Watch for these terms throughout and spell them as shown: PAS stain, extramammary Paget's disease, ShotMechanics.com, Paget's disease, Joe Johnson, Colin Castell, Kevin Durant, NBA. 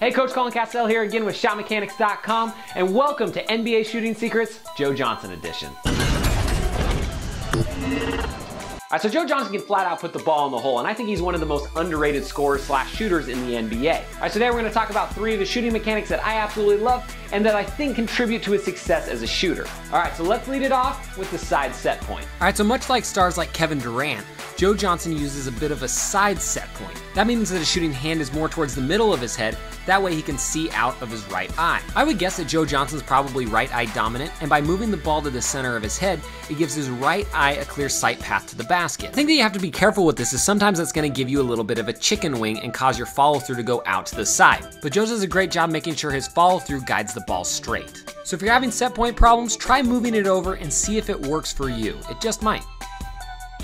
Hey, Coach Colin Castell here again with ShotMechanics.com, and welcome to NBA Shooting Secrets, Joe Johnson edition. All right, so Joe Johnson can flat out put the ball in the hole, and I think he's one of the most underrated scorers slash shooters in the NBA. All right, so today we're gonna talk about three of the shooting mechanics that I absolutely love and that I think contribute to his success as a shooter. All right, so let's lead it off with the side set point. All right, so much like stars like Kevin Durant, Joe Johnson uses a bit of a side set point. That means that his shooting hand is more towards the middle of his head, that way he can see out of his right eye. I would guess that Joe Johnson's probably right eye dominant, and by moving the ball to the center of his head, it gives his right eye a clear sight path to the back. The thing that you have to be careful with this is sometimes that's going to give you a little bit of a chicken wing and cause your follow through to go out to the side. But Joe does a great job making sure his follow through guides the ball straight. So if you're having set point problems, try moving it over and see if it works for you. It just might.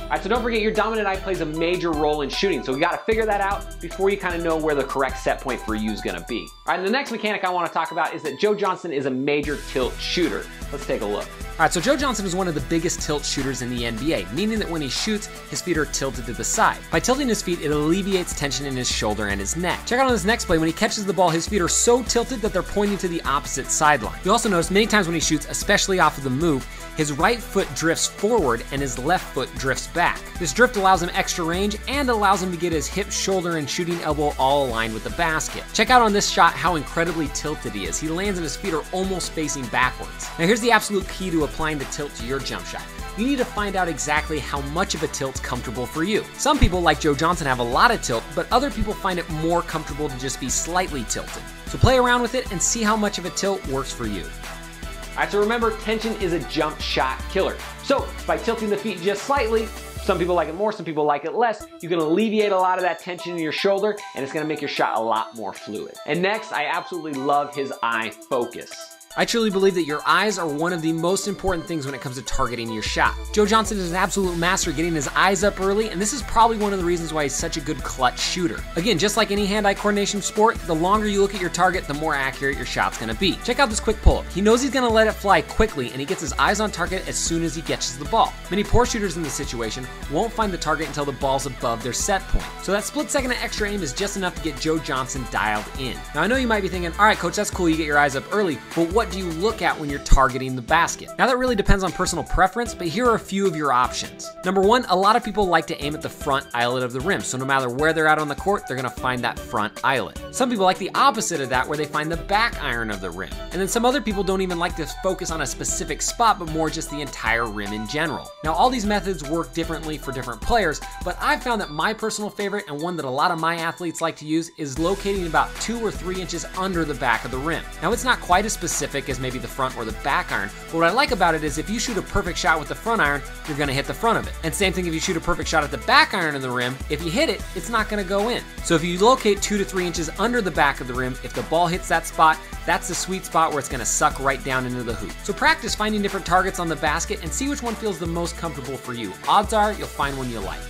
All right, so don't forget your dominant eye plays a major role in shooting, so we got to figure that out before you kind of know where the correct set point for you is going to be. All right, and the next mechanic I want to talk about is that Joe Johnson is a major tilt shooter. Let's take a look. All right, so Joe Johnson is one of the biggest tilt shooters in the NBA, meaning that when he shoots, his feet are tilted to the side. By tilting his feet, it alleviates tension in his shoulder and his neck. Check out on this next play, when he catches the ball, his feet are so tilted that they're pointing to the opposite sideline. You also notice many times when he shoots, especially off of the move, his right foot drifts forward and his left foot drifts back. This drift allows him extra range and allows him to get his hip, shoulder, and shooting elbow all aligned with the basket. Check out on this shot how incredibly tilted he is. He lands and his feet are almost facing backwards. Now here's the absolute key to applying the tilt to your jump shot. You need to find out exactly how much of a tilt's comfortable for you. Some people, like Joe Johnson, have a lot of tilt, but other people find it more comfortable to just be slightly tilted. So play around with it and see how much of a tilt works for you. All right, so remember, tension is a jump shot killer. So by tilting the feet just slightly, some people like it more, some people like it less, you can alleviate a lot of that tension in your shoulder, and it's gonna make your shot a lot more fluid. And next, I absolutely love his eye focus. I truly believe that your eyes are one of the most important things when it comes to targeting your shot. Joe Johnson is an absolute master getting his eyes up early, and this is probably one of the reasons why he's such a good clutch shooter. Again, just like any hand-eye coordination sport, the longer you look at your target, the more accurate your shot's gonna be. Check out this quick pull-up. He knows he's gonna let it fly quickly, and he gets his eyes on target as soon as he catches the ball. Many poor shooters in this situation won't find the target until the ball's above their set point. So that split second of extra aim is just enough to get Joe Johnson dialed in. Now I know you might be thinking, all right, coach, that's cool, you get your eyes up early, but what do you look at when you're targeting the basket? Now that really depends on personal preference, but here are a few of your options. Number one, a lot of people like to aim at the front eyelet of the rim, so no matter where they're at on the court, they're gonna find that front eyelet. Some people like the opposite of that, where they find the back iron of the rim. And then some other people don't even like to focus on a specific spot, but more just the entire rim in general. Now all these methods work differently for different players, but I've found that my personal favorite, and one that a lot of my athletes like to use, is locating about 2 or 3 inches under the back of the rim. Now it's not quite as specific as maybe the front or the back iron, but what I like about it is if you shoot a perfect shot with the front iron, you're gonna hit the front of it. And same thing if you shoot a perfect shot at the back iron of the rim, if you hit it, it's not gonna go in. So if you locate 2 to 3 inches under the back of the rim, if the ball hits that spot, that's the sweet spot where it's gonna suck right down into the hoop. So practice finding different targets on the basket and see which one feels the most comfortable for you. Odds are you'll find one you like.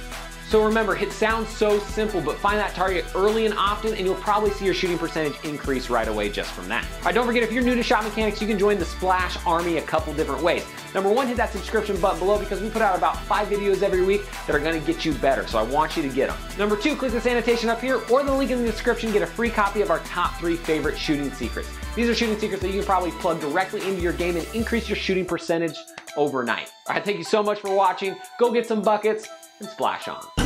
So remember, it sounds so simple, but find that target early and often, and you'll probably see your shooting percentage increase right away just from that. All right, don't forget, if you're new to Shot Mechanics, you can join the Splash Army a couple different ways. Number one, hit that subscription button below, because we put out about 5 videos every week that are gonna get you better, so I want you to get them. Number two, click this annotation up here or the link in the description, get a free copy of our top 3 favorite shooting secrets. These are shooting secrets that you can probably plug directly into your game and increase your shooting percentage overnight. All right, thank you so much for watching. Go get some buckets and splash on.